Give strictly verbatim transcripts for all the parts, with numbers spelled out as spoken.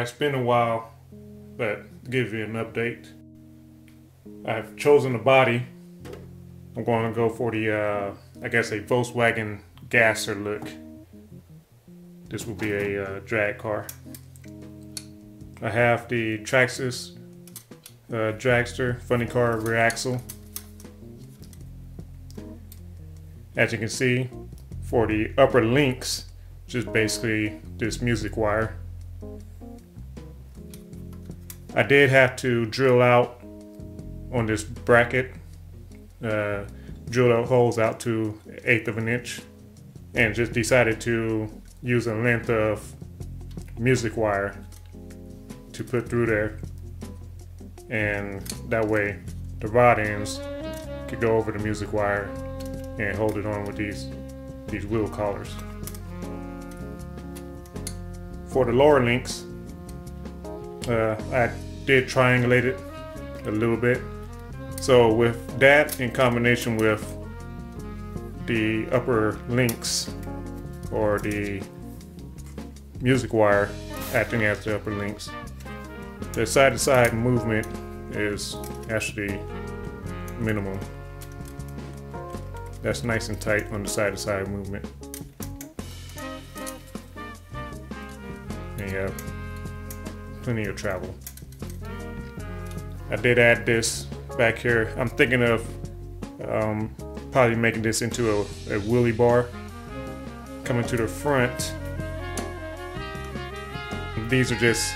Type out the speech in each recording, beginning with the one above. Alright, it's been a while, but to give you an update, I've chosen a body. I'm going to go for the, uh, I guess a Volkswagen gasser look. This will be a uh, drag car. I have the Traxxas uh, dragster, funny car rear axle. As you can see, for the upper links, just basically this music wire. I did have to drill out on this bracket, uh, drill out holes out to an eighth of an inch, and just decided to use a length of music wire to put through there, and that way the rod ends could go over the music wire and hold it on with these these wheel collars. For the lower links, uh, I did triangulate it a little bit. So with that in combination with the upper links, or the music wire acting as the upper links, the side to side movement is actually minimum. That's nice and tight on the side to side movement. And you have plenty of travel. I did add this back here. I'm thinking of um, probably making this into a, a wheelie bar. Coming to the front, these are just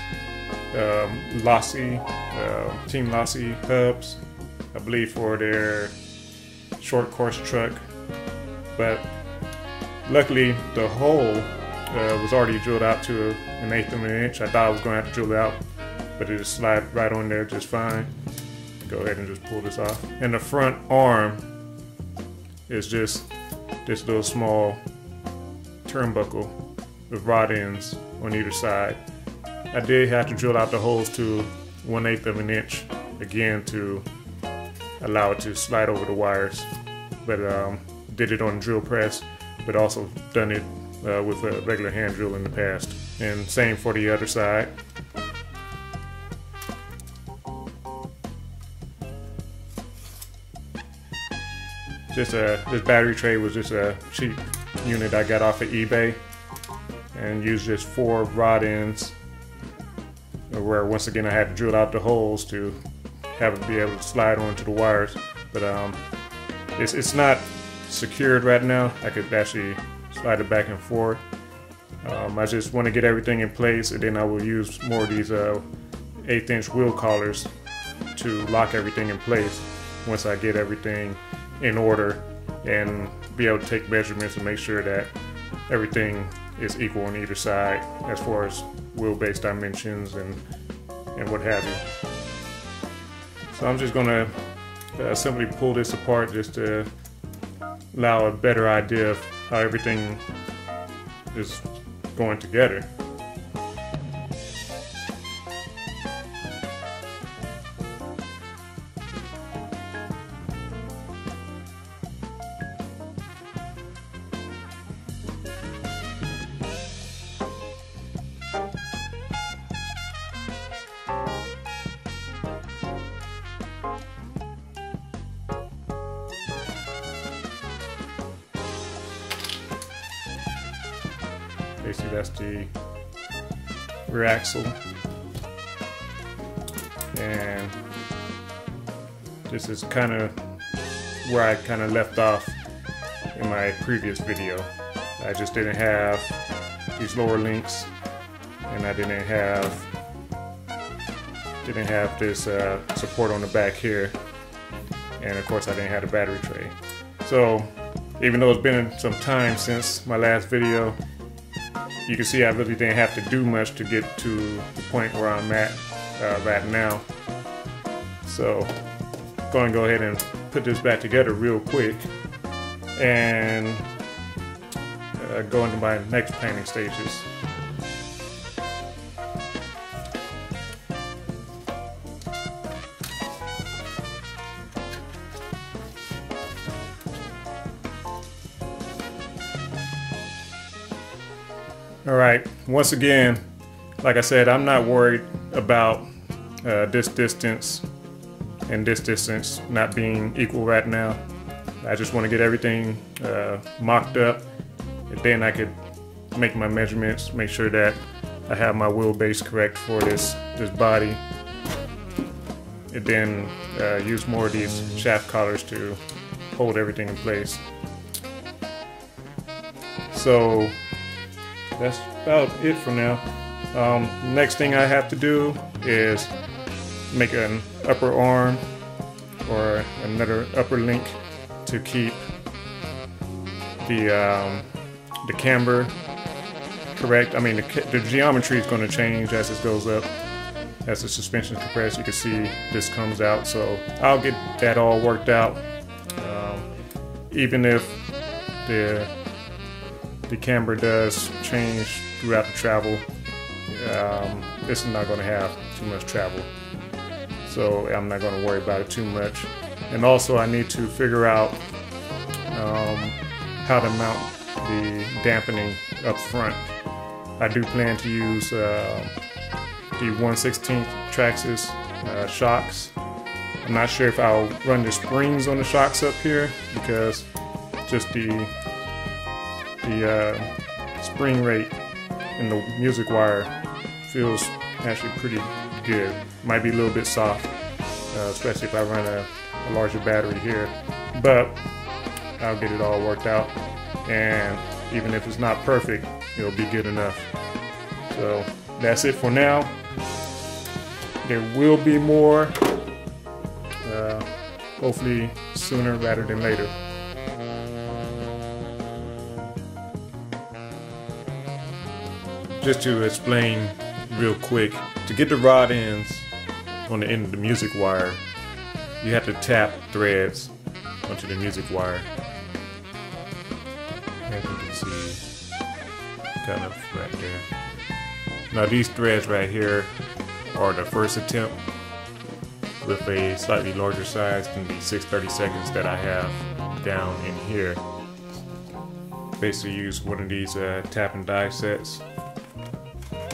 um, Losi, uh, Team Losi hubs, I believe, for their short course truck. But luckily the hole uh, was already drilled out to an eighth of an inch. I thought I was going to have to drill it out, but it just slid right on there just fine. Go ahead and just pull this off. And the front arm is just this little small turnbuckle with rod ends on either side. I did have to drill out the holes to one eighth of an inch again to allow it to slide over the wires, but um, did it on drill press, but also done it uh, with a regular hand drill in the past. And same for the other side. Just a, this battery tray was just a cheap unit I got off of eBay, and used just four rod ends, where once again I had to drill out the holes to have it be able to slide onto the wires. But um, it's, it's not secured right now. I could actually slide it back and forth. Um, I just want to get everything in place, and then I will use more of these uh, eighth inch wheel collars to lock everything in place once I get everything in order and be able to take measurements and make sure that everything is equal on either side as far as wheelbase dimensions and and what have you. So I'm just gonna uh, simply pull this apart just to allow a better idea of how everything is going together. Basically, that's the rear axle, and this is kind of where I kind of left off in my previous video. I just didn't have these lower links, and I didn't have didn't have this uh, support on the back here, and of course I didn't have the battery tray. So even though it's been some time since my last video, you can see I really didn't have to do much to get to the point where I'm at uh, right now. So I'm going to go ahead and put this back together real quick and uh, go into my next painting stages. Alright, once again, like I said, I'm not worried about uh, this distance and this distance not being equal right now. I just want to get everything uh, mocked up, and then I could make my measurements, make sure that I have my wheelbase correct for this, this body, and then uh, use more of these shaft collars to hold everything in place. So that's about it for now. Um, next thing I have to do is make an upper arm or another upper link to keep the um, the camber correct. I mean, the, the geometry is going to change as it goes up. As the suspension is compressed, you can see this comes out. So I'll get that all worked out. Um, even if the the camber does change throughout the travel, um, this is not going to have too much travel, so I'm not going to worry about it too much. And also I need to figure out um, how to mount the dampening up front. I do plan to use uh, the one sixteenth Traxxas uh, shocks. I'm not sure if I'll run the springs on the shocks up here, because just the the uh, spring rate in the music wire feels actually pretty good. Might be a little bit soft, uh, especially if I run a, a larger battery here, but I'll get it all worked out, and even if it's not perfect, it'll be good enough. So that's it for now. There will be more, uh, hopefully sooner rather than later. Just to explain real quick, to get the rod ends on the end of the music wire, you have to tap threads onto the music wire. As you can see, kind of right there. Now these threads right here are the first attempt with a slightly larger size than the six thirty-seconds that I have down in here. Basically use one of these uh, tap and die sets.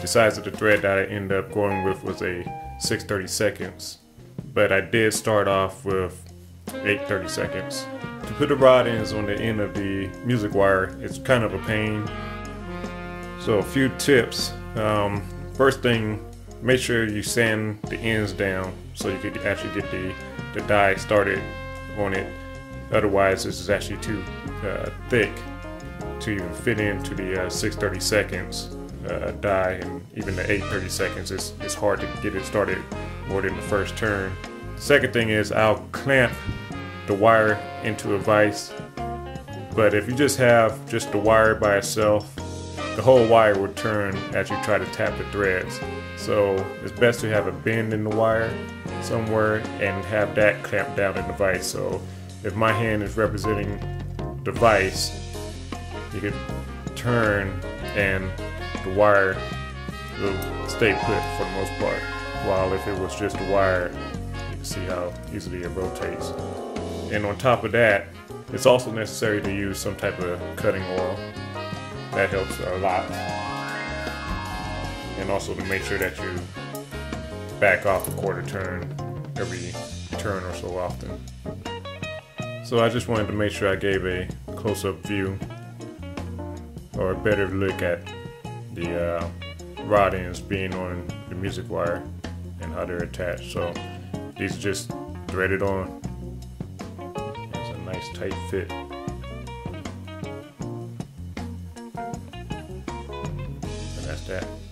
The size of the thread that I ended up going with was a six thirty-seconds, but I did start off with eight thirty-seconds. To put the rod ends on the end of the music wire, it's kind of a pain. So a few tips. Um, first thing, make sure you sand the ends down so you could actually get the, the die started on it. Otherwise, this is actually too uh, thick to even fit into the uh, six thirty-seconds. Uh, die, and even the eight thirty-seconds, it's, it's hard to get it started more than the first turn. Second thing is I'll clamp the wire into a vise, but if you just have just the wire by itself, the whole wire will turn as you try to tap the threads. So it's best to have a bend in the wire somewhere and have that clamped down in the vise. So if my hand is representing the vise, you can turn and the wire will stay put for the most part, while if it was just the wire, you can see how easily it rotates. And on top of that, it's also necessary to use some type of cutting oil. That helps a lot. And also to make sure that you back off a quarter turn every turn or so often. So I just wanted to make sure I gave a close-up view or a better look at the uh, rod ends being on the music wire and how they're attached. So these are just threaded on. It's a nice tight fit. And that's that.